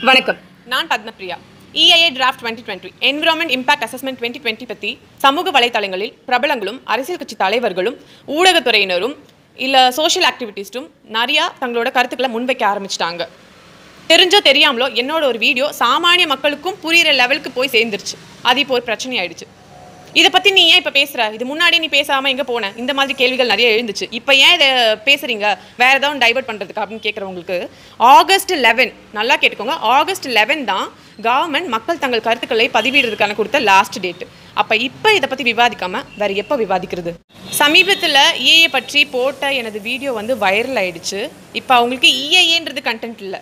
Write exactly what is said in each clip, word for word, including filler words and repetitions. Vanakkam, Naan Padmapriya. E I A Draft twenty twenty, Environment Impact Assessment twenty twenty பத்தி சமூக வலைதளங்களில் பிரபலங்களும் அரசியல் கட்சி தலைவர்களும் ஊடகத்துறையினரும் இல்ல சோஷியல் ஆக்டிவிட்டிஸ்டும் நிறைய தங்களோட கருத்துக்களை முன்வைக்க ஆரம்பிச்சிட்டாங்க. தெரிஞ்சோ தெரியாமலோ என்னோட ஒரு வீடியோ சாமானிய மக்களுக்கும் புரியுற லெவலுக்கு போய் சேர்ந்துருச்சு. அது இப்போ ஒரு பிரச்சனை ஆயிடுச்சு. இத பத்தி நீ ஏன் இப்ப பேசுற? இது முன்னாடி நீ பேசாம எங்க போன? இந்த மாதிரி கேள்விகள் நிறைய எழுந்துச்சு. இப்போ ஏன் இத பேசுறீங்க? வேற ஏதாவது டைவர்ட் பண்றதுக்கு அப்படினு கேக்குறவங்களுக்கு ஆகஸ்ட் eleven நல்லா கேட்டுக்கோங்க. ஆகஸ்ட் eleven தான் கவர்மெண்ட் மக்கள் தங்கள் கருத்துக்களை பதிவிடுறதுக்கான கொடுத்த லாஸ்ட் டேட். அப்ப இப்போ இத பத்தி விவாதிக்காம வேற எப்ப விவாதிக்கிறது? சமீபத்துல E I A பற்றி போட்ட எனது வீடியோ வந்து வைரல் ஆயிடுச்சு. இப்போ உங்களுக்கு E I Aன்றது கண்டென்ட் இல்ல.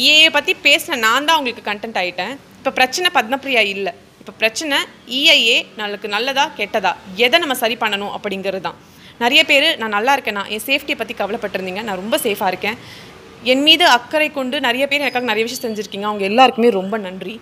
E I A பத்தி பேசின நான் தான் உங்களுக்கு கண்டென்ட் ஆயிட்டேன். இப்போ பிரச்சனை பத்மப்ரியா இல்ல. இப்ப பிரச்சனை E I A நமக்கு நல்லதா கெட்டதா எதை நம்ம சரி பண்ணணும் அப்படிங்கிறது தான். நிறைய பேர் நான் நல்லா இருக்கேனா என் சேஃப்டியை பற்றி கவலைப்பட்டிருந்தீங்க. நான் ரொம்ப சேஃபாக இருக்கேன். என் மீது அக்கறை கொண்டு நிறைய பேர் எனக்காக நிறைய விஷயம் செஞ்சுருக்கீங்க. அவங்க எல்லாருக்குமே ரொம்ப நன்றி.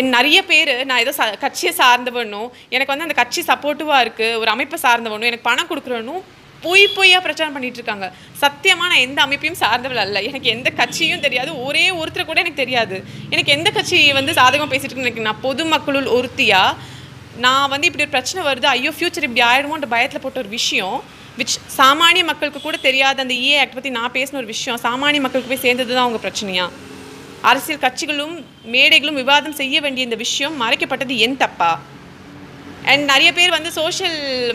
என் நிறைய பேர் நான் ஏதோ ச கட்சியை சார்ந்தவனும் எனக்கு வந்து அந்த கட்சி சப்போர்ட்டிவாக இருக்குது, ஒரு அமைப்பை சார்ந்தவனும் எனக்கு பணம் கொடுக்குறனும் பொய் பொய்யா பிரச்சாரம் பண்ணிட்டு இருக்காங்க. சத்தியமாக நான் எந்த அமைப்பையும் சார்ந்தவள் அல்ல. எனக்கு எந்த கட்சியும் தெரியாது. ஒரே ஒருத்தர் கூட எனக்கு தெரியாது. எனக்கு எந்த கட்சி வந்து சாதகமாக பேசிட்டு இருக்குன்னு எனக்கு நான் பொதுமக்களுள் ஒருத்தியா நான் வந்து இப்படி ஒரு பிரச்சனை வருது, ஐயோ ஃபியூச்சர் இப்படி ஆயிடுமோன்ற பயத்தில் போட்ட ஒரு விஷயம், விச் சாமானிய மக்களுக்கு கூட தெரியாத அந்த E I A ஆக்ட் பற்றி நான் பேசின ஒரு விஷயம் சாமானிய மக்களுக்கு போய் சேர்ந்தது தான் அவங்க பிரச்சனையா? அரசியல் கட்சிகளும் மேடைகளும் விவாதம் செய்ய வேண்டிய இந்த விஷயம் மறைக்கப்பட்டது என் தப்பா? அண்ட் நிறைய பேர் வந்து சோஷியல்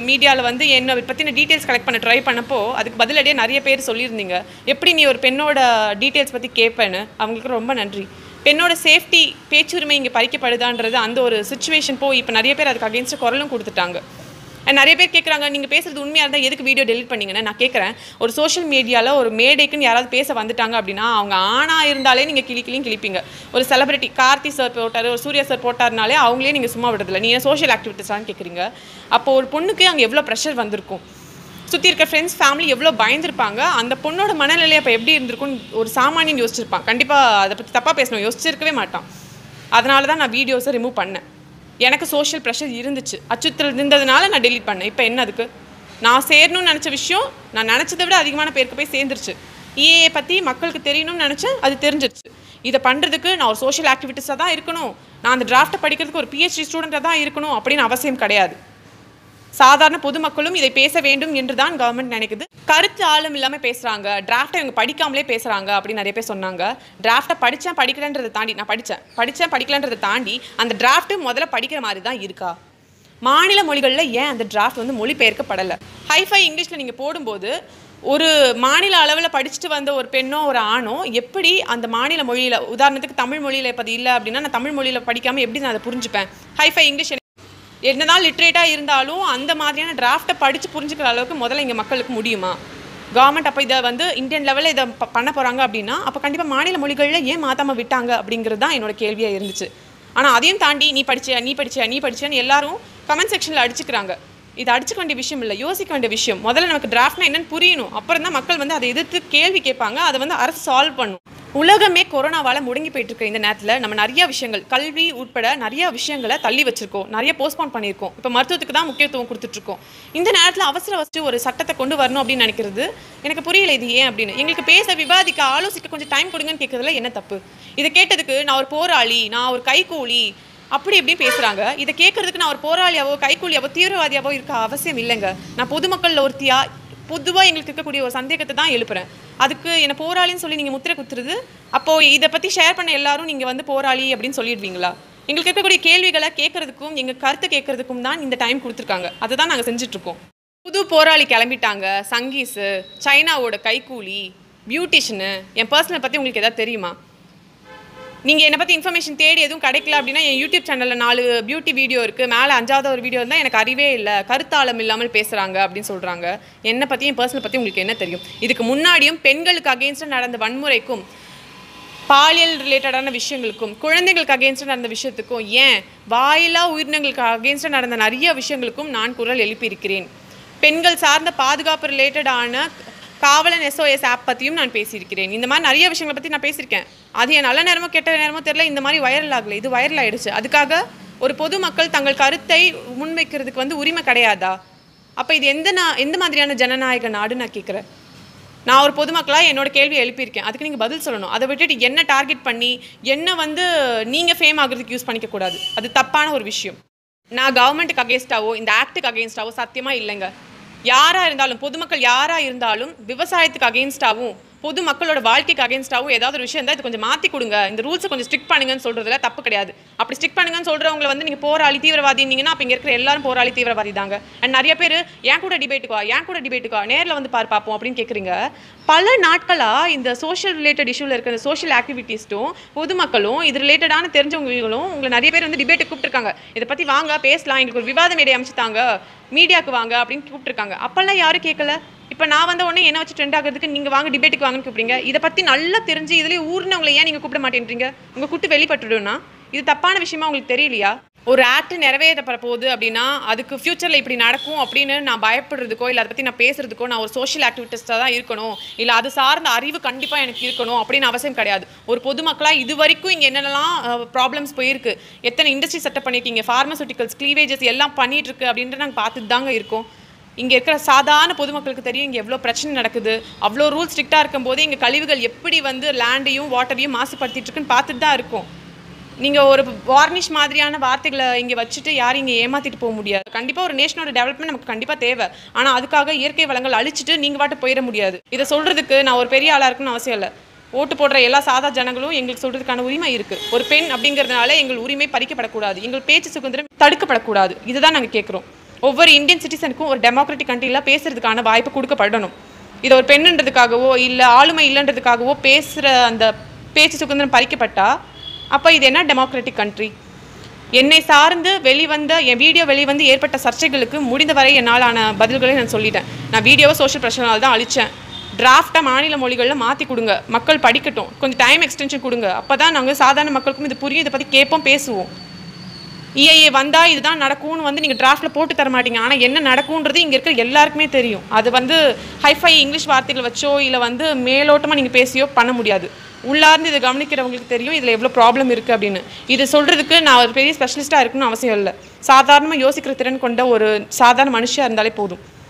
மீடியாவில் வந்து என்னை பற்றின டீட்டெயில்ஸ் கலெக்ட் பண்ண ட்ரை பண்ணப்போ அதுக்கு பதிலடியாக நிறைய பேர் சொல்லியிருந்தீங்க எப்படி நீ ஒரு பெண்ணோட டீட்டெயில்ஸ் பற்றி கேட்பேன்னு. அவங்களுக்கு ரொம்ப நன்றி. பெண்ணோட சேஃப்டி பேச்சுரிமை இங்கே பறிக்கப்படுதான்றது அந்த ஒரு சுச்சுவேஷன் போய் இப்போ நிறைய பேர் அதுக்கு அகேன்ஸ்ட் குரலும் கொடுத்துட்டாங்க. அண்ட் நிறைய பேர் கேட்குறாங்க நீங்கள் பேசுகிறது உண்மையாக இருந்தால் எதுக்கு வீடியோ டெலிட் பண்ணிங்கன்னு. நான் கேட்குறேன், ஒரு சோஷியல் மீடியாவில் ஒரு மேடைக்குன்னு யாராவது பேச வந்துட்டாங்க அப்படின்னா அவங்க ஆணாக இருந்தாலே நீங்கள் கிளி கிளியும் கிளிப்பீங்க. ஒரு செலிபிரிட்டி கார்த்தி சார் போட்டார், ஒரு சூர்யா சார் போட்டார்னாலே அவங்களே நீங்கள் சும்மா விடுறதில்ல. நீங்கள் சோஷியல் ஆக்டிவிட்டிஸ்லாம் கேட்குறீங்க. அப்போது ஒரு பொண்ணுக்கு அங்கே எவ்வளோ ப்ரெஷர் வந்திருக்கும், சுற்றி இருக்க ஃப்ரெண்ட்ஸ் ஃபேமிலி எவ்வளோ பயந்துருப்பாங்க, அந்த பொண்ணோட மனநிலை அப்போ எப்படி இருந்திருக்குன்னு ஒரு சாமானியன் யோசிச்சிருப்பான். கண்டிப்பாக அதை பற்றி தப்பாக பேசணும் யோசிச்சிருக்கவே மாட்டான். அதனால தான் நான் வீடியோஸை ரிமூவ் பண்ணேன். எனக்கு சோஷியல் ப்ரெஷர் இருந்துச்சு, அச்சுறுத்தல் இருந்ததுனால நான் டெலிட் பண்ணேன். இப்போ என்ன அதுக்கு நான் சேரணும்னு நினச்ச விஷயம் நான் நினச்சதை விட அதிகமான பேருக்கு போய் சேர்ந்துருச்சு. E I A பற்றி மக்களுக்கு தெரியணும்னு நினச்சேன், அது தெரிஞ்சிருச்சு. இதை பண்ணுறதுக்கு நான் ஒரு சோஷியல் ஆக்டிவிட்டிஸாக தான் இருக்கணும், நான் அந்த டிராஃப்ட்டை படிக்கிறதுக்கு ஒரு P H D ஸ்டூடெண்ட்டாக தான் இருக்கணும் அப்படின்னு அவசியம் கிடையாது. சாதாரண பொதுமக்களும் இதை பேச வேண்டும் என்று தான் கவர்மெண்ட் நினைக்குது. கருத்து ஆழம் இல்லாமல் பேசுகிறாங்க, டிராஃப்டை இவங்க படிக்காமலே பேசுகிறாங்க அப்படின்னு நிறைய பேர் சொன்னாங்க. டிராஃப்டை படித்தேன் படிக்கலன்றதை தாண்டி நான் படித்தேன் படித்தேன் படிக்கலன்றதை தாண்டி அந்த டிராஃப்ட்டு முதல்ல படிக்கிற மாதிரி தான் இருக்கா? மாநில மொழிகளில் ஏன் அந்த டிராஃப்ட் வந்து மொழிபெயர்க்கப்படலை? ஹைஃபை இங்கிலீஷில் நீங்கள் போடும்போது ஒரு மாநில அளவில் படிச்சுட்டு வந்த ஒரு பெண்ணோ ஒரு ஆணோ எப்படி அந்த மாநில மொழியில், உதாரணத்துக்கு தமிழ் மொழியில் இப்போ அது இல்லை அப்படின்னா நான் தமிழ் மொழியில் படிக்காமல் எப்படி நான் அதை புரிஞ்சுப்பேன்? ஹைஃபை இங்கிலீஷ் என்னதான் லிட்ரேட்டாக இருந்தாலும் அந்த மாதிரியான டிராஃப்ட்டை படித்து புரிஞ்சுக்கிற அளவுக்கு முதல்ல இங்கே மக்களுக்கு முடியுமா? கவர்மெண்ட் அப்போ இதை வந்து இந்தியன் லெவலில் இதை பண்ண போகிறாங்க அப்படின்னா அப்போ கண்டிப்பாக மாநில மொழிகளில் ஏன் மாத்தாமல் விட்டாங்க அப்படிங்கிறது தான் என்னோடய கேள்வியாக இருந்துச்சு. ஆனால் அதையும் தாண்டி நீ படிச்சியா நீ படிச்சியா நீ படிச்சியான்னு எல்லாரும் கமெண்ட் செக்ஷனில் அடிச்சுக்கிறாங்க. இது அடிச்சுக்க வேண்டிய விஷயம் இல்லை, யோசிக்க வேண்டிய விஷயம். முதல்ல நமக்கு டிராஃப்ட்னா என்னென்னு புரியணும், அப்புறம் தான் மக்கள் வந்து அதை எதிர்த்து கேள்வி கேட்பாங்க, அதை வந்து அரசு சால்வ் பண்ணும். உலகமே கொரோனாவால் முடங்கி போயிட்டுருக்க இந்த நேரத்தில் நம்ம நிறையா விஷயங்கள் கல்வி உட்பட நிறையா விஷயங்களை தள்ளி வச்சுருக்கோம், நிறைய போஸ்ட்போன் பண்ணியிருக்கோம். இப்போ மருத்துவத்துக்கு தான் முக்கியத்துவம் கொடுத்துட்ருக்கோம். இந்த நேரத்தில் அவசர அவசரம் ஒரு சட்டத்தை கொண்டு வரணும் அப்படின்னு நினைக்கிறது எனக்கு புரியல. இது ஏன் அப்படின்னு எங்களுக்கு பேச விவாதிக்க ஆலோசிக்க கொஞ்சம் டைம் கொடுங்கன்னு கேட்குறதுல என்ன தப்பு? இதை கேட்டதுக்கு நான் ஒரு போராளி, நான் ஒரு கைகூலி அப்படி இப்படி பேசுகிறாங்க. இதை கேட்குறதுக்கு நான் ஒரு போராளியாவோ கைகூலியாவோ தீவிரவாதியாவோ இருக்க அவசியம் இல்லைங்க. நான் பொதுமக்களில் ஒருத்தியாக பொதுவாக எங்களுக்கு இருக்கக்கூடிய ஒரு சந்தேகத்தை தான் எழுப்புறேன். அதுக்கு என்னை போராளின்னு சொல்லி நீங்கள் முத்திரை குத்துறது, அப்போது இதை பற்றி ஷேர் பண்ண எல்லாரும் நீங்கள் வந்து போராளி அப்படின்னு சொல்லிடுவீங்களா? எங்களுக்கு இருக்கக்கூடிய கேள்விகளை கேட்குறதுக்கும் எங்கள் கருத்தை கேட்குறதுக்கும் தான் இந்த டைம் கொடுத்துருக்காங்க. அதை தான் நாங்கள் செஞ்சிட்ருக்கோம். புது போராளி கிளம்பிட்டாங்க, சங்கீஸு, சைனாவோட கைகூலி, பியூட்டிஷனு. என் பர்சனலை பற்றி உங்களுக்கு எதாவது தெரியுமா? நீங்கள் என்னை பற்றி இன்ஃபர்மேஷன் தேடி எதுவும் கிடைக்கல அப்படின்னா என் யூடியூப் சேனலில் நாலு பியூட்டி வீடியோ இருக்குது, மேலே அஞ்சாவது ஒரு வீடியோ இருந்தால் எனக்கு அறிவே இல்லை, கருத்தாளம் இல்லாமல் பேசுகிறாங்க அப்படின்னு சொல்கிறாங்க. என்னை பற்றி என் பர்சனல் பற்றி உங்களுக்கு என்ன தெரியும்? இதுக்கு முன்னாடியும் பெண்களுக்கு அகெயின்ஸ்டாக நடந்த வன்முறைக்கும் பாலியல் ரிலேட்டடான விஷயங்களுக்கும் குழந்தைகளுக்கு அகெயின்ஸ்டாக நடந்த விஷயத்துக்கும் ஏன் வாயிலா உயிரினங்களுக்கு அகெயின்ஸ்டாக நடந்த நிறைய விஷயங்களுக்கும் நான் குரல் எழுப்பியிருக்கிறேன். பெண்கள் சார்ந்த பாதுகாப்பு ரிலேட்டடான காவலன் S O S ஆப் பற்றியும் நான் பேசியிருக்கிறேன். இந்த மாதிரி நிறைய விஷயங்களை பற்றி நான் பேசியிருக்கேன். அது என் நல்ல நேரமோ கெட்ட நேரமோ தெரியல, இந்த மாதிரி வைரல் ஆகலை, இது வைரல் ஆகிடுச்சு. அதுக்காக ஒரு பொதுமக்கள் தங்கள் கருத்தை முன்வைக்கிறதுக்கு வந்து உரிமை கிடையாதா? அப்போ இது எந்த நான் எந்த மாதிரியான ஜனநாயக நாடு நான் கேட்குறேன்? நான் ஒரு பொதுமக்களா என்னோட கேள்வி எழுப்பி இருக்கேன். அதுக்கு நீங்க பதில் சொல்லணும். அதை விட்டுட்டு என்ன டார்கெட் பண்ணி என்ன வந்து நீங்க ஃபேம் ஆகிறதுக்கு யூஸ் பண்ணிக்க கூடாது. அது தப்பான ஒரு விஷயம். நான் கவர்மெண்ட்டுக்கு அகேன்ஸ்டாவோ இந்த ஆக்டுக்கு அகேன்ஸ்டாவோ சத்தியமா இல்லைங்க. யாராக இருந்தாலும் பொதுமக்கள் யாராக இருந்தாலும் விவசாயத்துக்கு அகேன்ஸ்டாகவும் பொது மக்களோட வாழ்க்கைக்கு அகேன்ஸ்டாகவும் ஏதாவது ஒரு விஷயம் இருந்தால் இது கொஞ்சம் மாற்றி கொடுங்க, இந்த ரூல்ஸை கொஞ்சம் ஸ்ட்ரிக்ட் பண்ணுங்கன்னு சொல்கிறதுல தப்பு கிடையாது. அப்படி ஸ்ட்ரிக்ட் பண்ணுங்கன்னு சொல்கிறவங்களை வந்து நீங்கள் போராளி தீவிரவாதினீங்கன்னா அப்போ இங்கே இருக்கிற எல்லாரும் போராளி தீவிரவாதி தாங்க. அண்ட் நிறைய பேர் என் கூட டிபேட்டுக்குவா என் கூட டிபேட்டுக்குவா நேரில் வந்து பார் பார்ப்போம் அப்படின்னு கேட்குறீங்க. பல நாட்களாக இந்த சோஷியல் ரிலேட்டட் இஷ்யூவில் இருக்கிற சோஷியல் ஆக்டிவிட்டீஸ்ட்டும் பொதுமக்களும் இது ரிலேட்டடான தெரிஞ்சவங்களும் உங்களை நிறைய பேர் வந்து டிபேட்டு கூப்பிட்டுருக்காங்க. இதை பற்றி வாங்க பேசலாம், எங்களுக்கு ஒரு விவாத மேடை அமைச்சு தாங்க, மீடியாவுக்கு வாங்க அப்படின்னு கூப்பிட்டுருக்காங்க. அப்போல்லாம் யாரும் கேட்கல. இப்போ நான் வந்து ஒன்று என்ன வச்சு ட்ரெண்ட் ஆகிறதுக்கு நீங்கள் வாங்க டிபேட்டுக்கு வாங்கன்னு கூப்பிடுங்க. இதை பற்றி நல்லா தெரிஞ்சு இதுலேயே ஊர்னவங்களை ஏன் நீங்கள் கூப்பிட மாட்டேன்றீங்க? உங்கள் கூப்பிட்டு வெளிப்பட்டுடும்னா இது தப்பான விஷயமா உங்களுக்கு தெரியலையா? ஒரு ஆக்ட் நிறைவேற்றப்பட போகுது அப்படின்னா அதுக்கு ஃப்யூச்சரில் இப்படி நடக்கும் அப்படின்னு நான் பயப்படுறதுக்கோ இல்லை அதை பற்றி நான் பேசுகிறதுக்கோ நான் ஒரு சோஷியல் ஆக்டிவிட்டிஸ்டாக தான் இருக்கணும் இல்லை அது சார்ந்த அறிவு கண்டிப்பாக எனக்கு இருக்கணும் அப்படின்னு அவசியம் கிடையாது. ஒரு பொதுமக்களாக இது வரைக்கும் இங்கே என்னென்னலாம் ப்ராப்ளம்ஸ் போயிருக்கு, எத்தனை இண்டஸ்ட்ரி செட்டப் பண்ணியிருக்கீங்க, ஃபார்மசூட்டிக்கல்ஸ் கிளீவேஜஸ் எல்லாம் பண்ணிகிட்ருக்கு அப்படின்ற நாங்கள் பார்த்துட்டு தாங்க இருக்கோம். இங்கே இருக்கிற சாதாரண பொதுமக்களுக்கு தெரியும் இங்கே எவ்வளோ பிரச்சனை நடக்குது. அவ்வளோ ரூல் ஸ்ட்ரிக்டாக இருக்கும்போது இங்கே கழிவுகள் எப்படி வந்து லேண்டையும் வாட்டரையும் மாசுபடுத்திட்டு இருக்குன்னு பார்த்துட்டு தான் இருக்கும். நீங்கள் ஒரு வார்னிஷ் மாதிரியான வார்த்தைகளை இங்கே வச்சுட்டு யாரும் இங்கே ஏமாற்றிட்டு போக முடியாது. கண்டிப்பாக ஒரு நேஷனோட டெவலப்மெண்ட் நமக்கு கண்டிப்பாக தேவை. ஆனால் அதுக்காக இயற்கை வளங்கள் அழிச்சிட்டு நீங்கள் வாட்ட போயிட முடியாது. இதை சொல்கிறதுக்கு நான் ஒரு பெரிய ஆளாக இருக்குன்னு அவசியம் இல்லை. ஓட்டு போடுற எல்லா சாதா ஜனங்களும் எங்களுக்கு சொல்கிறதுக்கான உரிமை இருக்குது. ஒரு பெண் அப்படிங்கிறதுனால எங்கள் உரிமை பறிக்கப்படக்கூடாது, எங்கள் பேச்சு சுதந்திரம் தடுக்கப்படக்கூடாது. இதுதான் நாங்கள் கேட்குறோம். ஒவ்வொரு இந்தியன் சிட்டிசனுக்கும் ஒரு டெமோக்ராட்டிக் கண்ட்ரியில் பேசுகிறதுக்கான வாய்ப்பு கொடுக்கப்படணும். இதை ஒரு பெண்ணுன்றதுக்காகவோ இல்லை ஆளுமை இல்லைன்றதுக்காகவோ பேசுகிற அந்த பேச்சு சுதந்திரம் பறிக்கப்பட்டால் அப்போ இது என்ன டெமோக்ராட்டிக் கண்ட்ரி? என்னை சார்ந்து வெளிவந்த என் வீடியோ வெளிவந்து ஏற்பட்ட சர்ச்சைகளுக்கு முடிந்தவரை என்னால் ஆன பதில்களை நான் சொல்லிட்டேன். நான் வீடியோவை சோஷியல் பிரச்சனால் தான் அழித்தேன். டிராஃப்டாக மாநில மொழிகளில் மாற்றி கொடுங்க, மக்கள் படிக்கட்டும், கொஞ்சம் டைம் எக்ஸ்டென்ஷன் கொடுங்க. அப்போ தான் நாங்கள் சாதாரண மக்களுக்கும் இது புரியும், இதை பற்றி கேட்போம், பேசுவோம். E I A வந்தால் இதுதான் நடக்கும்னு வந்து நீங்கள் டிராஃப்ட்டில் போட்டு தர மாட்டீங்க. ஆனால் என்ன நடக்கும்ன்றது இங்கே இருக்கிற எல்லாருக்குமே தெரியும். அது வந்து ஹைஃபை இங்கிலீஷ் வார்த்தைகள் வச்சோ இல்லை வந்து மேலோட்டமாக நீங்கள் பேசியோ பண்ண முடியாது. உள்ளார்ந்து இதை கவனிக்கிறவங்களுக்கு தெரியும் இதில் எவ்வளோ ப்ராப்ளம் இருக்குது அப்படின்னு. இது சொல்கிறதுக்கு நான் ஒரு பெரிய ஸ்பெஷலிஸ்ட்டாக இருக்கணும்னு அவசியம் இல்லை. சாதாரணமாக யோசிக்கிற திறன் கொண்ட ஒரு சாதாரண மனுஷியாக இருந்தாலே போதும்.